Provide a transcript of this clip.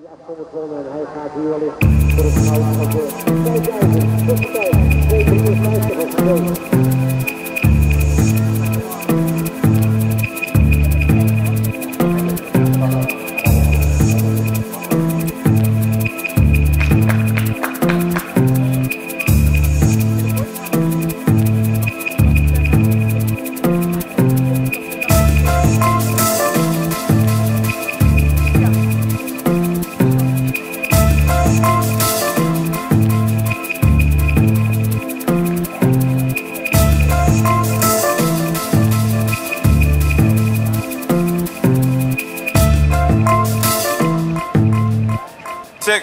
die afstond wonen en hij gaat hier wel eens voor het gehouden van de 5000, tot de 250 of zo. Tick,